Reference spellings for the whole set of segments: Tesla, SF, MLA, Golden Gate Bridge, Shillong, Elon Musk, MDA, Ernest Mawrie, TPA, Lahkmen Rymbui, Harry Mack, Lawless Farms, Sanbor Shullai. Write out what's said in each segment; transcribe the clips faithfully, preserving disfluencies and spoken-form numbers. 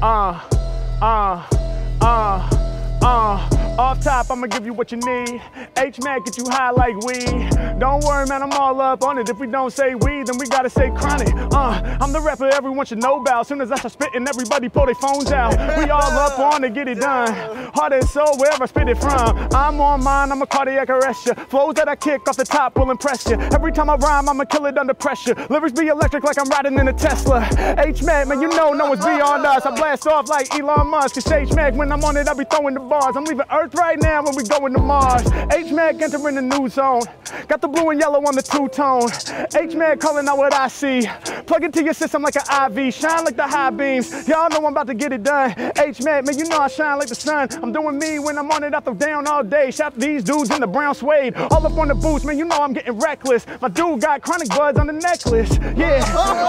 Uh, uh, uh, uh. Off top, I'ma give you what you need. H Mack get you high like weed. Don't worry, man, I'm all up on it. If we don't say weed, then we gotta say chronic. Uh, I'm the rapper everyone should know about. Soon as I start spitting, everybody pull their phones out. We all up on to get it done. Heart and soul, wherever I spit it from. I'm on mine, I'm a cardiac arrest ya. Flows that I kick off the top will impress ya. Every time I rhyme, I'ma kill it under pressure. Lyrics be electric like I'm riding in a Tesla. H Mack, man, you know no one's beyond us. I blast off like Elon Musk. It's H Mack, when I'm on it, I be throwing the bars. I'm leaving Earth right now when we going to Mars. H-Mag entering the new zone. Got the blue and yellow on the two-tone. H-Mag calling out what I see. Plug into your system like an I V. Shine like the high beams. Y'all know I'm about to get it done. H-Mag, man, you know I shine like the sun. I'm doing me when I'm on it, I throw down all day. Shop these dudes in the brown suede. All up on the boots, man, you know I'm getting reckless. My dude got chronic buds on the necklace. Yeah,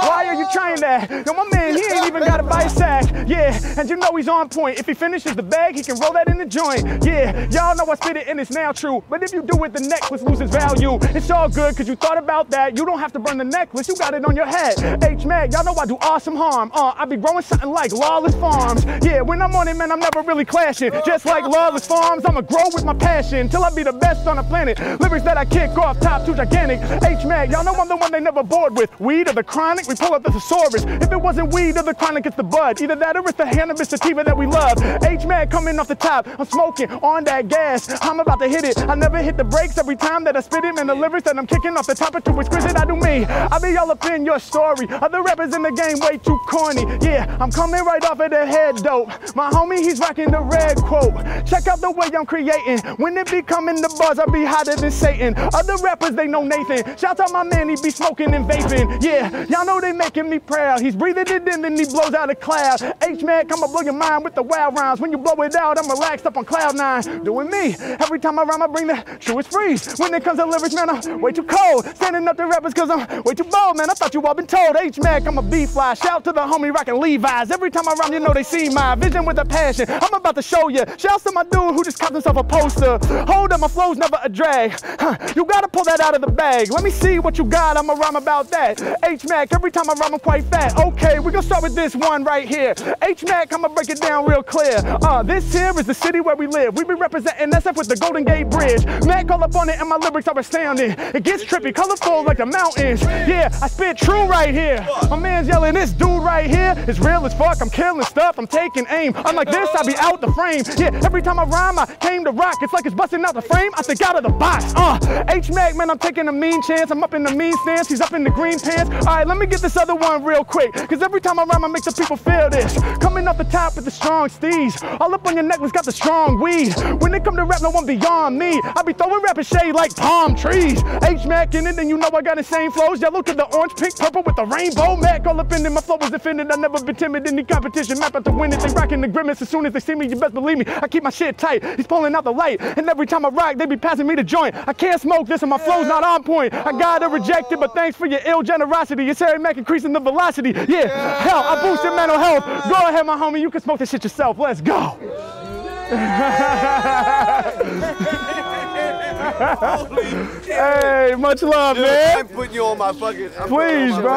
why are you trying that? Yo, my man, he ain't even got a bite sack. Yeah, and you know he's on point. If he finishes the bag, he can roll that in the joint. Yeah, y'all know I spit it and it's now true. But if you do it, the necklace loses value. It's all good, cause you thought about that. You don't have to burn the necklace, you got it on your head. H-Mag, y'all know I do awesome harm. Uh, I be growing something like Lawless Farms. Yeah, when I'm on it, man, I'm never really clashing. Just like Lawless Farms, I'ma grow with my passion till I be the best on the planet. Lyrics that I kick off, top two gigantic. H-Mag, y'all know I'm the one they never bored with. Weed or the chronic, we pull up the thesaurus. If it wasn't weed or the chronic, it's the bud. Either that or it's the cannabis sativa that we love. H-Mag coming off the top, I'm smoking on that gas, I'm about to hit it. I never hit the brakes every time that I spit it, and the lyrics that I'm kicking off the top are too exquisite. I do me, I be all up in your story. Other rappers in the game way too corny. Yeah, I'm coming right off of the head dope. My homie, he's rocking the red quote. Check out the way I'm creating. When it be coming the buzz, I be hotter than Satan. Other rappers, they know Nathan. Shout out my man, he be smoking and vaping. Yeah, y'all know they making me proud. He's breathing it in and he blows out a cloud. H-Mack, I'ma blow your mind with the wild rhymes. When you blow it out, I'm relaxed up on cloud nine. Doing me, every time I rhyme I bring the truest freeze. When it comes to lyrics, man, I'm way too cold. Standing up to rappers cause I'm way too bold. Man, I thought you all been told. H-Mack, I'm a B-fly. Shout to the homie rockin' Levi's. Every time I rhyme, you know they see my vision with a passion. I'm about to show you. Shout to my dude who just copped himself a poster. Hold up, my flow's never a drag. huh, You gotta pull that out of the bag. Let me see what you got, I'ma rhyme about that. H-Mack, every time I rhyme I'm quite fat. Okay, we gonna start with this one right here. H-Mack, I'ma break it down real clear. Uh, This here is the city where we live. We be representing S F with the Golden Gate Bridge. Mac all up on it and my lyrics are astounding. It gets trippy, colorful like the mountains. Yeah, I spit true right here. My man's yelling, this dude right here is real as fuck. I'm killing stuff, I'm taking aim. I'm like this, I be out the frame. Yeah, every time I rhyme, I came to rock. It's like it's busting out the frame, I think out of the box. Uh, H-Mack, man, I'm taking a mean chance. I'm up in the mean stance, he's up in the green pants. All right, let me get this other one real quick. Cause every time I rhyme, I make the people feel this. Coming off the top with the strong steez. All up on your necklace, got the strong weed. When it come to rap, no one beyond me. I be throwing rapping shade like palm trees. H-Mack in it, and you know I got insane flows. Yellow to the orange, pink, purple with the rainbow. Mac all up in it, my flow was defended. I never been timid, any competition. Map out to win it, they rockin' the grimace. As soon as they see me, you best believe me. I keep my shit tight, he's pulling out the light. And every time I rock, they be passing me the joint. I can't smoke this and my flow's not on point. I gotta reject it, but thanks for your ill generosity. It's Harry Mack increasing the velocity. Yeah, hell, I boosted mental health. Go ahead, my homie, you can smoke this shit yourself. Let's go. Holy shit. Hey, much love, dude, man. I'm putting you on my fucking... I'm Please, my bro. Head.